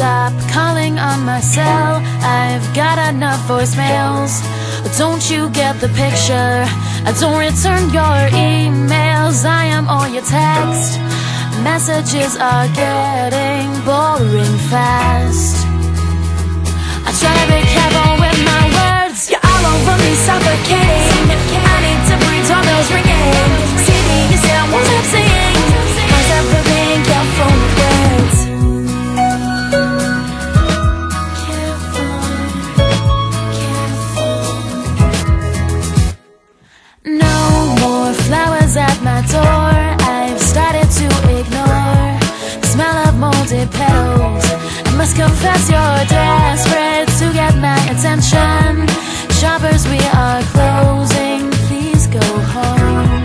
stop calling on my cell. I've got enough voicemails. Don't you get the picture? I don't return your emails. I am all your text. Messages are getting boring fast. I try to be careful with my words. You're all over me, suffocating. I need to breathe, doorbells ringing. See me, you still won't stop singing. Cause I'm being careful with words. No more flowers at my door. I've started to ignore the smell of molded petals. I must confess you're desperate to get my attention. Shoppers, we are closing, please go home.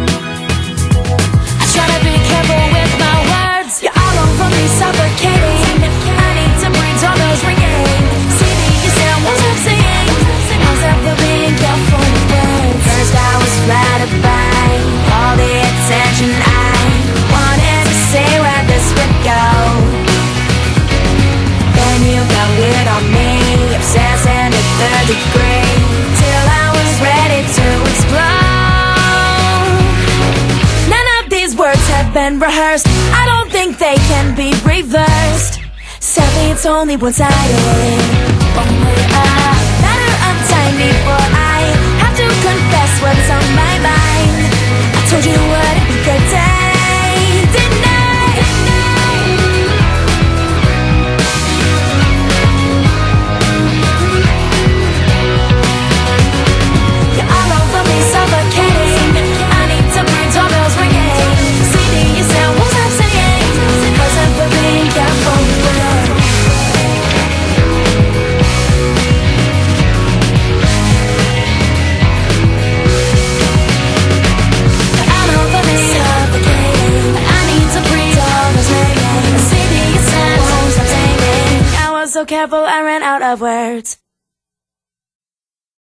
I try to be careful with my words. You're all over me, suffocating. I need to breathe, doorbells ringing. See me, you still won't stop singing. Signals that we're being careful with words. First I was flattered by all the attention I wanted to say where this would go. Then you got weird on me, obsessing at third degree, till I was ready to explode. None of these words have been rehearsed. I don't think they can be reversed. Sadly, it's only one-sided. Only a matter of time before I have to confess what's on my mind. I told you what it would be. So careful, I ran out of words.